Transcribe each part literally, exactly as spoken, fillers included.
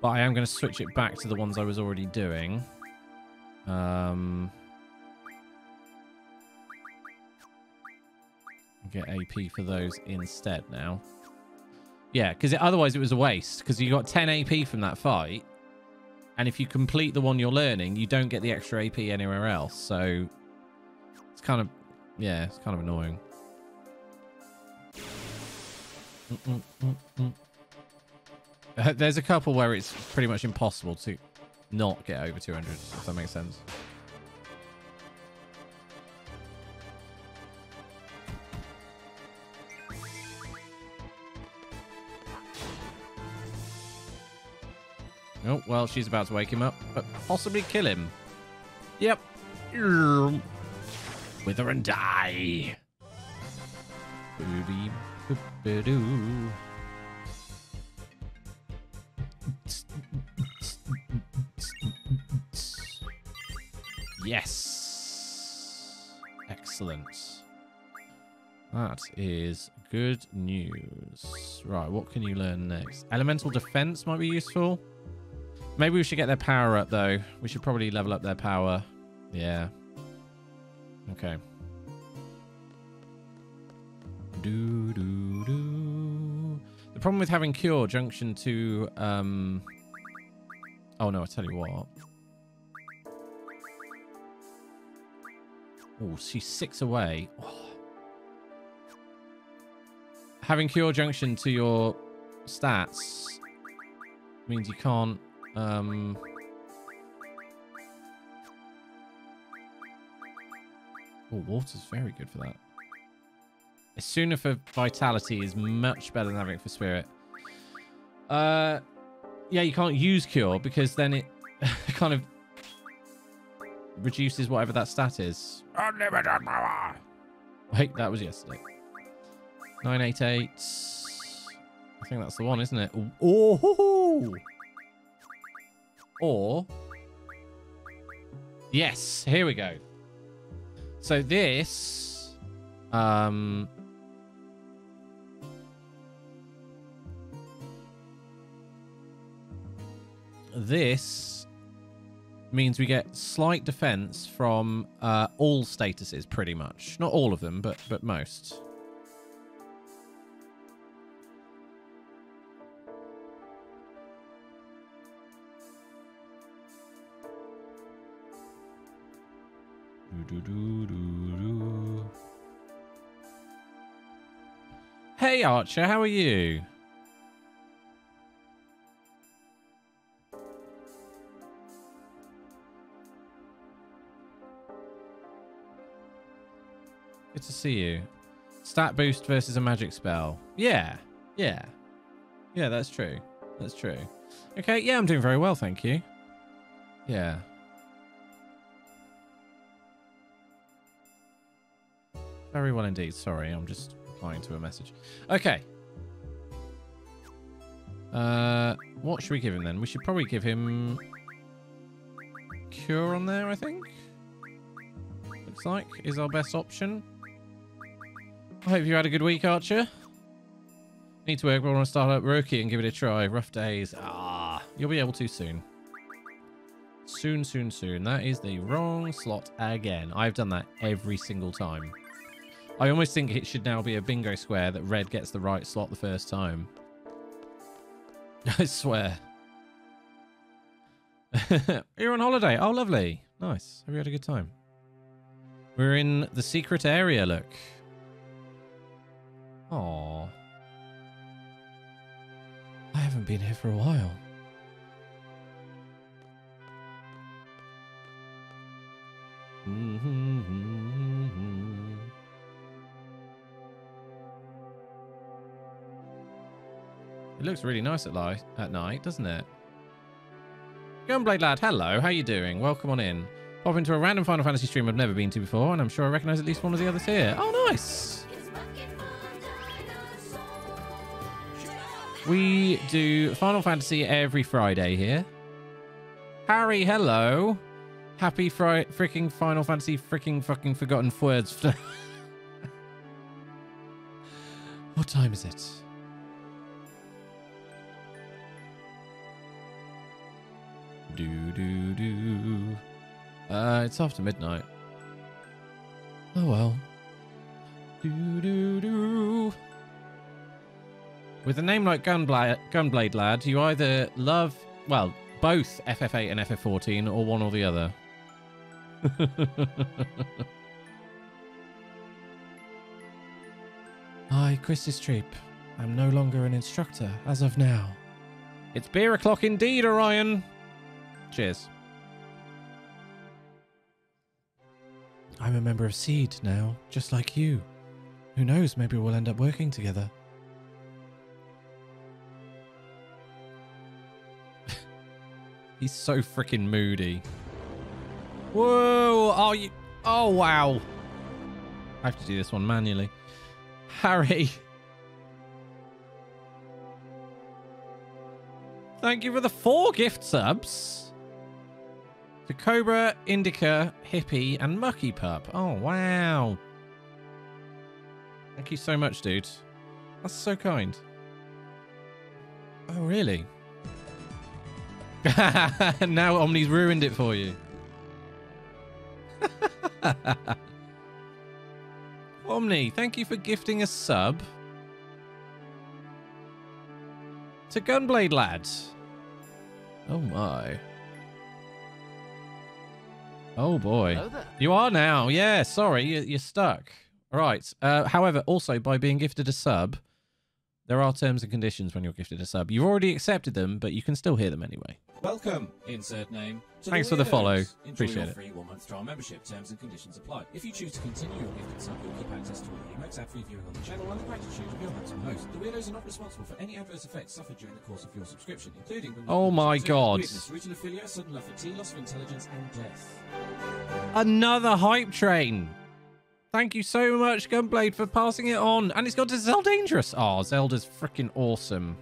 But I am going to switch it back to the ones I was already doing. Um, get A P for those instead now. Yeah, because otherwise it was a waste. Because you got ten A P from that fight. And if you complete the one you're learning, you don't get the extra A P anywhere else. So it's kind of, yeah, it's kind of annoying. Mm, mm, mm, mm. There's a couple where it's pretty much impossible to not get over two hundred, if that makes sense. Oh, well, she's about to wake him up, but possibly kill him. Yep. Wither and die. Booby. Yes. Excellent. That is good news. Right, what can you learn next? Elemental defense might be useful. Maybe we should get their power up, though. We should probably level up their power. Yeah. Okay. Do, do, do. The problem with having Cure Junction to... Um... Oh, no, I tell you what. Oh, she's six away. Oh. Having Cure Junction to your stats means you can't... Um... Oh, water's very good for that. Sooner for vitality is much better than having it for spirit. Uh, yeah, you can't use cure because then it kind of reduces whatever that stat is. Unlimited power. Wait, that was yesterday. nine eighty-eight. I think that's the one, isn't it? Oh, hoo -hoo! Or yes, here we go. So this, um. This means we get slight defense from uh, all statuses, pretty much. Not all of them, but but most. Do, do, do, do, do. Hey, Archer, how are you? Good to see you. Stat boost versus a magic spell. Yeah. Yeah. Yeah, that's true. That's true. Okay. Yeah, I'm doing very well. Thank you. Yeah. Very well indeed. Sorry. I'm just replying to a message. Okay. Uh, what should we give him then? We should probably give him Cure on there, I think. Looks like is our best option. I hope you had a good week, Archer. Need to work, but I want to start up Roki and give it a try. Rough days. Ah, you'll be able to soon. Soon, soon, soon. That is the wrong slot again. I've done that every single time. I almost think it should now be a bingo square that red gets the right slot the first time. I swear. You're on holiday. Oh, lovely. Nice. Have you had a good time? We're in the secret area, look. Aww. I haven't been here for a while. Mm-hmm. It looks really nice at, li at night, doesn't it? Gunblade lad, hello. How you doing? Welcome on in. Pop into a random Final Fantasy stream I've never been to before, and I'm sure I recognize at least one of the others here. Oh, nice! We do Final Fantasy every Friday here. Harry, hello. Happy fri fricking Final Fantasy fricking fucking forgotten words. What time is it? do do do. Uh, it's after midnight. Oh well. Do do do. With a name like Gunblade, Gunblade lad, you either love, well, both F F eight and F F fourteen, or one or the other. I, Quistis Treep, am no longer an instructor as of now. It's beer o'clock indeed, Orion. Cheers. I'm a member of Seed now, just like you. Who knows, maybe we'll end up working together. He's so freaking moody. Whoa! Are you? Oh, wow. I have to do this one manually. Harry. Thank you for the four gift subs. The Cobra, Indica, Hippie, and Mucky Pup. Oh, wow. Thank you so much, dude. That's so kind. Oh, really? Now Omni's ruined it for you. Omni, thank you for gifting a sub to Gunblade lads. Oh my. Oh boy. You are now. Yeah, sorry, you're stuck. Right. Uh, however, also by being gifted a sub, there are terms and conditions when you're gifted a sub. You've already accepted them, but you can still hear them anyway. Welcome, insert name. Thanks for the follow. Appreciate it. Free one-month trial membership. Terms and conditions apply. If you choose to continue your gifted sub, you'll keep access to all the emotes, ad free viewing on the channel, and the gratitude of your handsome host. The weirdos are not responsible for any adverse effects suffered during the course of your subscription, including oh my god, regional failure, sudden loss of fatigue, loss of intelligence, and death. Another hype train. Thank you so much, Gunblade, for passing it on. And it's got to Zelda Dangerous. Oh, Zelda's freaking awesome.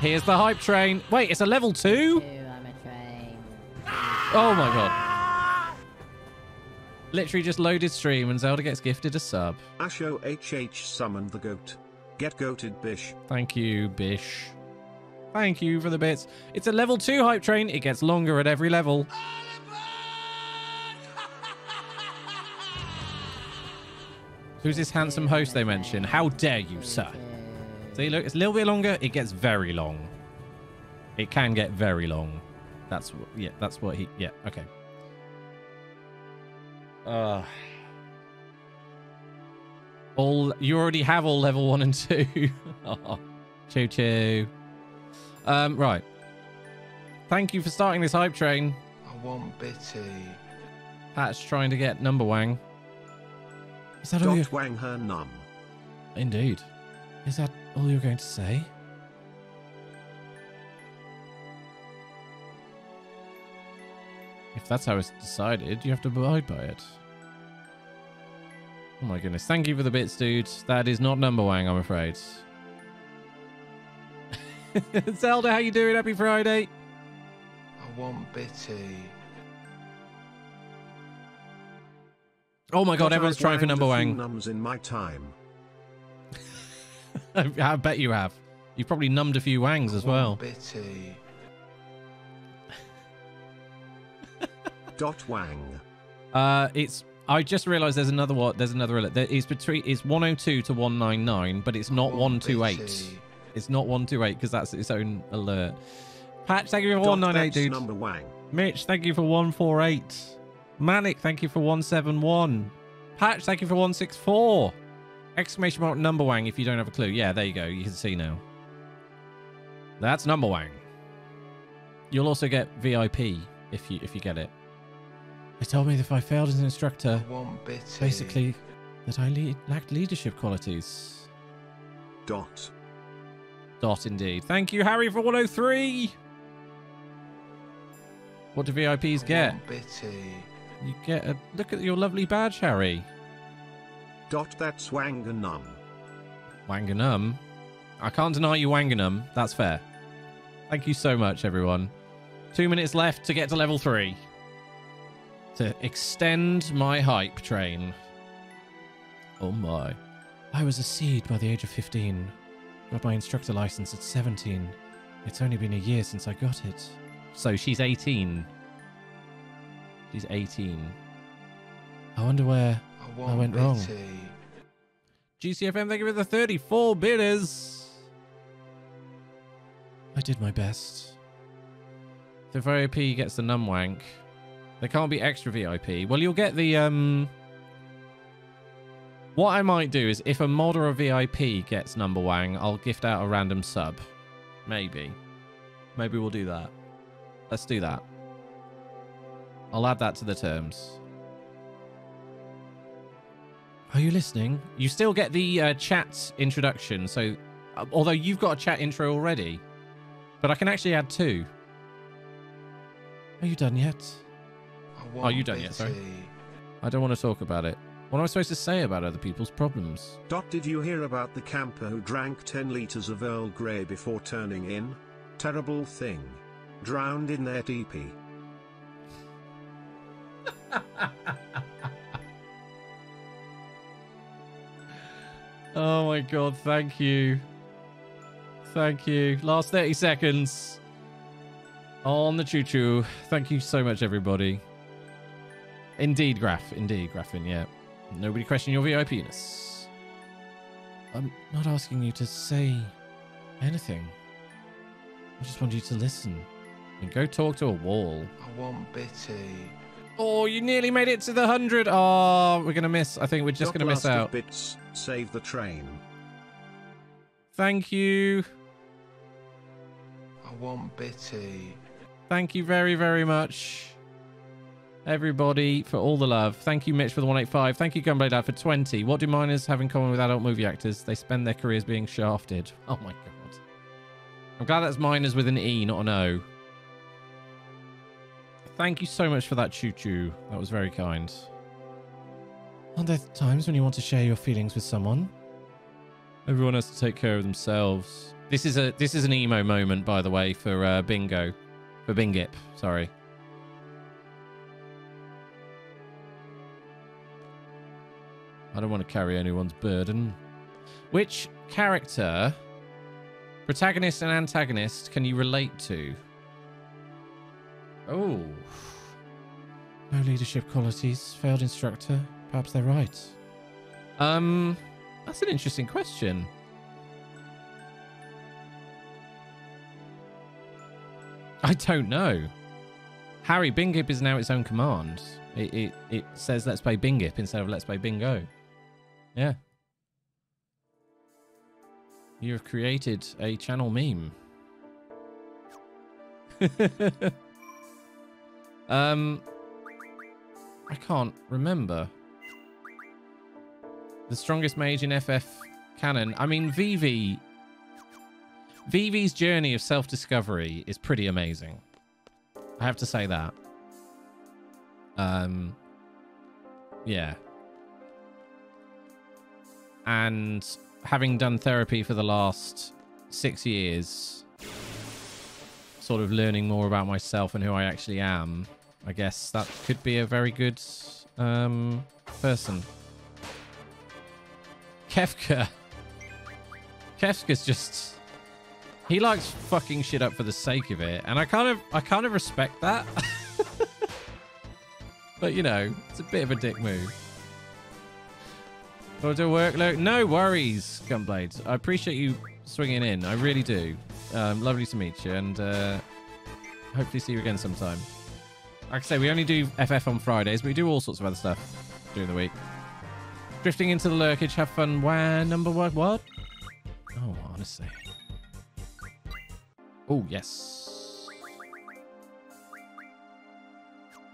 Here's the hype train. Wait, it's a level two? I'm a train. Oh my god. Literally just loaded stream and Zelda gets gifted a sub. Asho H H summoned the goat. Get goated, Bish. Thank you, Bish. Thank you for the bits. It's a level two hype train. It gets longer at every level. Who's this handsome host they mention? How dare you, sir? See, look, it's a little bit longer. It gets very long. It can get very long. That's what, yeah, that's what he, yeah, okay. Uh, all, you already have all level one and two. Oh, choo choo. Um, right. Thank you for starting this hype train. I want Bitty. Pat's trying to get Number Wang. Is that all? Dot Wang her num. Indeed. Is that all you're going to say? If that's how it's decided, you have to abide by it. Oh my goodness. Thank you for the bits, dude. That is not Number Wang, I'm afraid. Zelda, how you doing? Happy Friday. I want Bitty. Oh my god, everyone's trying for Number Wang. Nums in my time. I bet you have. You've probably numbed a few wangs as well. Bitty. Dot Wang. Uh, it's. I just realised there's another what? There's another. There, it's between. It's one oh two to one ninety-nine, but it's not one twenty-eight. Bitty. It's not one twenty-eight because that's its own alert. Patch, thank you for one ninety-eight, dude. Number Wang. Mitch, thank you for one forty-eight. Manic, thank you for one seventy-one. Patch, thank you for one sixty-four. Exclamation mark Number Wang if you don't have a clue. Yeah, there you go. You can see now. That's Number Wang. You'll also get V I P if you if you get it. They told me that if I failed as an instructor, basically that I lead, lacked leadership qualities. Dot. Dot indeed. Thank you, Harry, for one oh three. What do V I Ps I get? Bitty. You get a look at your lovely badge, Harry. Dot, that's Wanganum. Wanganum? I can't deny you Wanganum. That's fair. Thank you so much, everyone. Two minutes left to get to level three. To extend my hype train. Oh my. I was a seed by the age of fifteen. Got my instructor license at seventeen. It's only been a year since I got it. So she's eighteen. She's eighteen. I wonder where I, I went wrong. G C F M, thank you for the thirty-four bidders. I did my best. The V I P gets the numwank. There can't be extra V I P. Well, you'll get the... um. What I might do is if a mod or a V I P gets Number Wang, I'll gift out a random sub. Maybe. Maybe we'll do that. Let's do that. I'll add that to the terms. Are you listening? You still get the uh, chat introduction. So, uh, although you've got a chat intro already, but I can actually add two. Are you done yet? Are you done yet? Sorry. I don't want to talk about it. What am I supposed to say about other people's problems? Dot, did you hear about the camper who drank ten litres of Earl Grey before turning in? Terrible thing. Drowned in their teepee. Oh my god, thank you. Thank you. Last thirty seconds. On the choo-choo. Thank you so much, everybody. Indeed, Graf. Indeed, Grafin, yeah. Nobody question your V I P-ness. I'm not asking you to say anything. I just want you to listen. And go talk to a wall. I want Bitty. Oh, you nearly made it to the hundred. Oh, we're going to miss. I think we're just going to miss out. Bits. Save the train. Thank you. I want Bitty. Thank you very, very much. Everybody, for all the love. Thank you, Mitch, for the one eighty-five. Thank you, Gunblade Dad, for twenty. What do minors have in common with adult movie actors? They spend their careers being shafted. Oh, my God. I'm glad that's minors with an E, not an O. Thank you so much for that, choo-choo. That was very kind. Aren't there times when you want to share your feelings with someone? Everyone has to take care of themselves. This is a this is an emo moment, by the way, for uh, Bingo. For Bingip, sorry. I don't want to carry anyone's burden. Which character, protagonist and antagonist, can you relate to? Oh. No leadership qualities, failed instructor. Perhaps they're right. Um, that's an interesting question. I don't know. Harry, Bingip is now its own command. It, it, it says let's play Bingip instead of let's play Bingo. Yeah. You have created a channel meme. um, I can't remember. The strongest mage in F F canon. I mean, Vivi. Vivi's journey of self-discovery is pretty amazing. I have to say that. Um, yeah. And having done therapy for the last six years, sort of learning more about myself and who I actually am, I guess that could be a very good um, person. Kefka. Kefka's just... He likes fucking shit up for the sake of it. And I kind of, I kind of respect that. But, you know, it's a bit of a dick move. Do I do a workload? No worries, Gunblade. I appreciate you swinging in. I really do. Um, lovely to meet you, and uh, hopefully see you again sometime. Like I say, we only do F F on Fridays, but we do all sorts of other stuff during the week. Drifting into the lurkage. Have fun. Where number what? What? Oh, honestly. Oh, yes.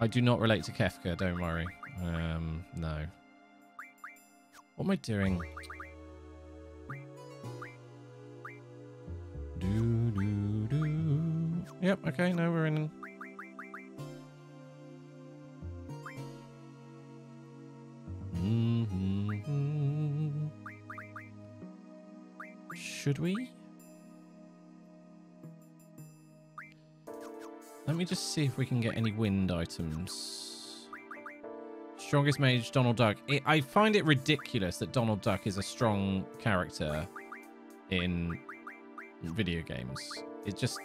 I do not relate to Kefka. Don't worry. Um, no. What am I doing? Do, do, do. Yep, okay, now we're in. Mm-hmm. Should we? Let me just see if we can get any wind items. Strongest mage, Donald Duck. It, I find it ridiculous that Donald Duck is a strong character. in video games. It just,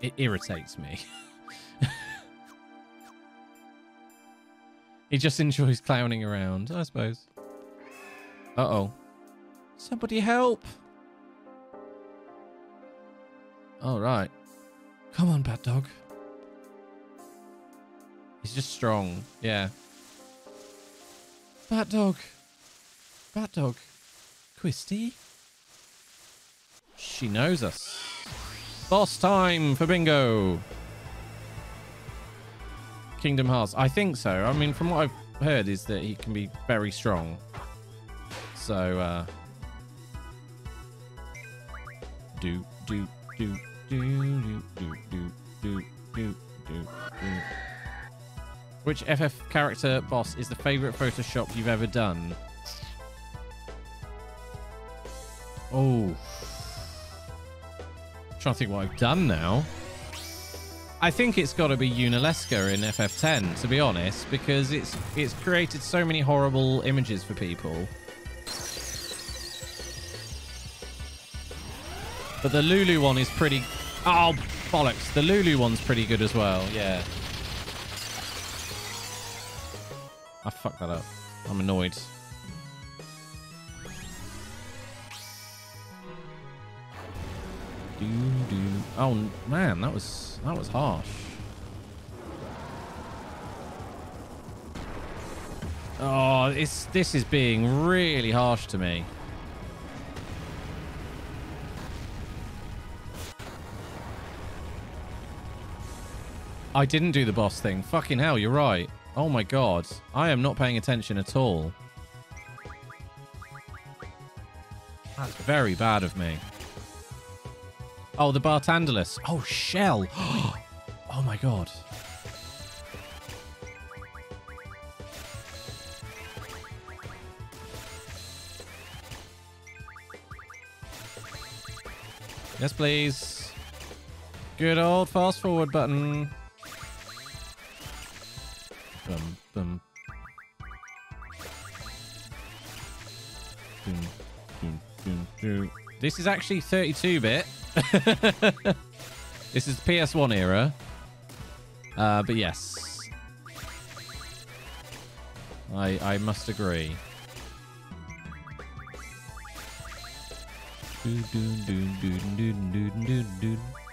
it irritates me. He just enjoys clowning around, I suppose. Uh-oh. Somebody help! Alright. Come on, bad dog. He's just strong. Yeah. Bad dog. Bad dog. Quisty. She knows us. Boss time for bingo. Kingdom Hearts. I think so. I mean, from what I've heard is that he can be very strong. So, uh... do, do, do, do, do, do, do, do, do, do. Which F F character boss is the favourite Photoshop you've ever done? Oh. I'm trying to think what I've done now. I think it's got to be Unalesca in F F ten, to be honest, because it's it's created so many horrible images for people. But the Lulu one is pretty... Oh, bollocks. The Lulu one's pretty good as well, yeah. I fucked that up. I'm annoyed. Do, do. Oh, man, that was... That was harsh. Oh, it's, this is being really harsh to me. I didn't do the boss thing. Fucking hell, you're right. Oh my god. I am not paying attention at all. That's very bad of me. Oh, the Barthandelus. Oh, shell. Oh, my God. Yes, please. Good old fast forward button. Bum, bum. Boom, boom, boom, boom. This is actually thirty-two bit. This is P S one era, uh, but yes, I I must agree.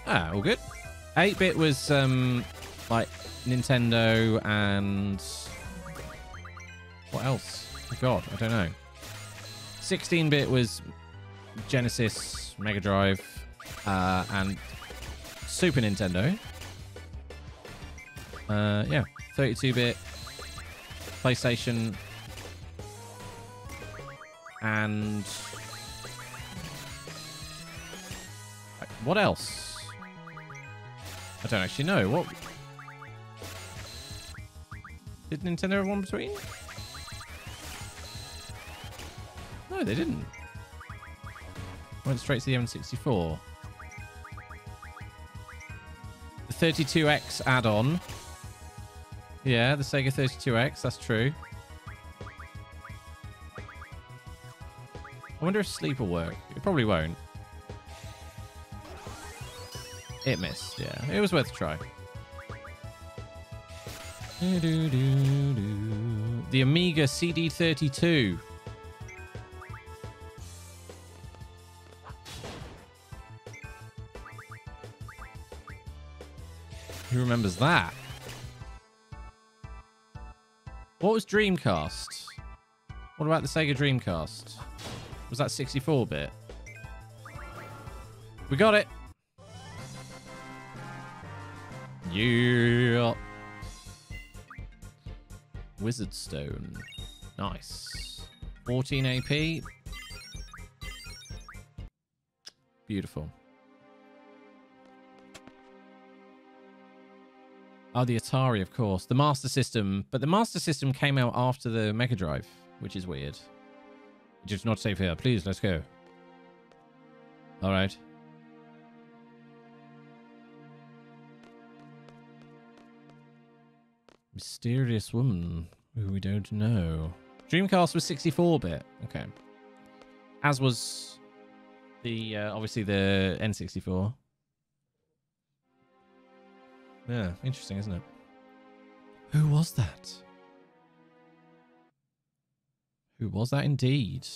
Ah, all good. eight bit was um like Nintendo and what else? Oh, God, I don't know. sixteen bit was Genesis, Mega Drive. Uh, and Super Nintendo. Uh, yeah, thirty-two bit, PlayStation, and what else? I don't actually know. What did Nintendo have one between? No, they didn't. Went straight to the N sixty-four. thirty-two X add-on. Yeah, the Sega thirty-two X, that's true. I wonder if Sleep will work. It probably won't. It missed, yeah. It was worth a try. The Amiga C D thirty-two. Who remembers that? What was Dreamcast? What about the Sega Dreamcast? Was that sixty-four bit? We got it! Yeah! Wizard Stone. Nice. fourteen A P. Beautiful. Oh, the Atari, of course. The Master System. But the Master System came out after the Mega Drive, which is weird. Just not safe here. Please, let's go. All right. Mysterious woman who we don't know. Dreamcast was sixty-four bit. Okay. As was The uh, obviously the N sixty-four. Yeah, interesting, isn't it? Who was that? Who was that indeed?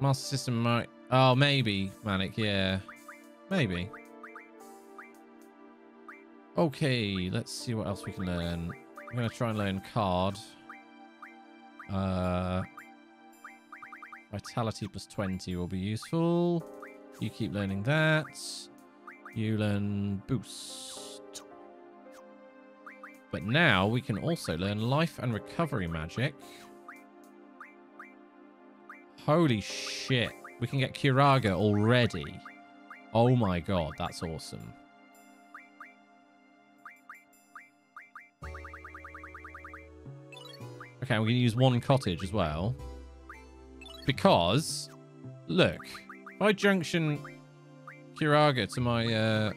Master System might... Oh, maybe, Manic, yeah. Maybe. Okay, let's see what else we can learn. I'm going to try and learn card. Uh, vitality plus twenty will be useful. You keep learning that. You learn boost. But now we can also learn life and recovery magic. Holy shit. We can get Kiraga already. Oh my god, that's awesome. Okay, we're going to use one cottage as well. Because, look. If I junction Kiraga to my... Uh,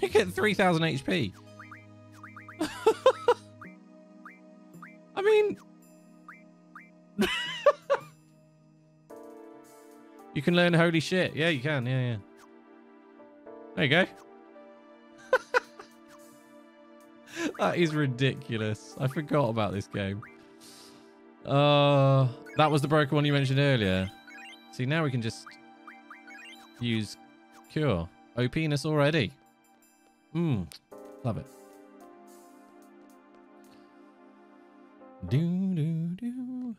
you get three thousand H P. I mean... You can learn holy shit. Yeah, you can. Yeah, yeah. There you go. That is ridiculous. I forgot about this game. Uh, that was the broken one you mentioned earlier. See, now we can just use cure. O P-ness already. Mmm. Love it. Do, do, do.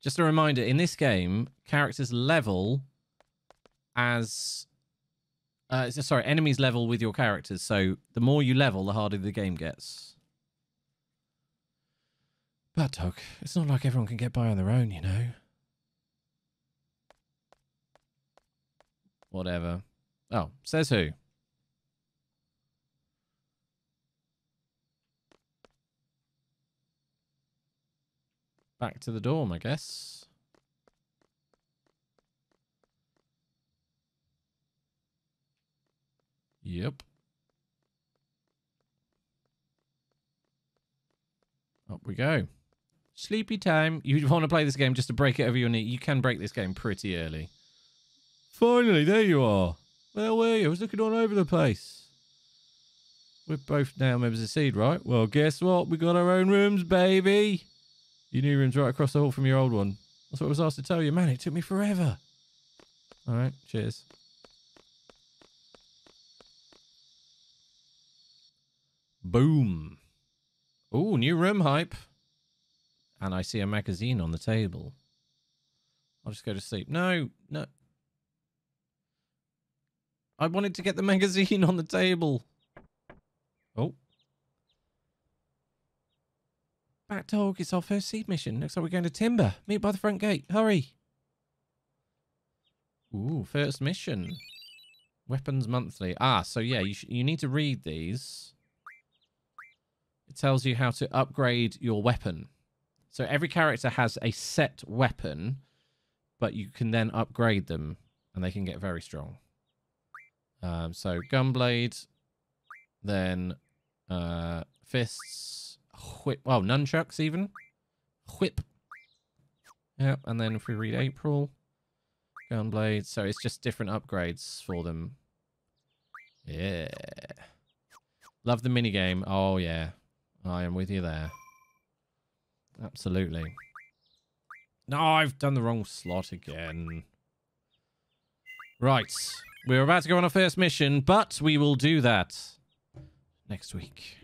Just a reminder, in this game, characters level as... Uh, sorry, enemies level with your characters. So the more you level, the harder the game gets. But, dog, it's not like everyone can get by on their own, you know. Whatever. Oh, says who? Back to the dorm, I guess. Yep. Up we go. Sleepy time. You want to play this game just to break it over your knee. You can break this game pretty early. Finally, there you are. Where were you? I was looking all over the place. We're both now members of Seed, right? Well, guess what? We got our own rooms, baby. Your new room's right across the hall from your old one. That's what I was asked to tell you. Man, it took me forever. All right, cheers. Boom. Oh, new room hype. And I see a magazine on the table. I'll just go to sleep. No, no. I wanted to get the magazine on the table. Oh. Bat dog, it's our first seed mission. Looks like we're going to Timber. Meet by the front gate. Hurry. Ooh, first mission. Weapons monthly. Ah, so yeah, you, sh you need to read these. It tells you how to upgrade your weapon. So every character has a set weapon, but you can then upgrade them and they can get very strong. Um, so Gunblade, then uh, fists, whip, well, nunchucks even, whip. Yeah, and then if we read April, Gunblade. So it's just different upgrades for them. Yeah. Love the minigame. Oh, yeah. I am with you there. Absolutely. No, I've done the wrong slot again. Right. We're about to go on our first mission, but we will do that next week.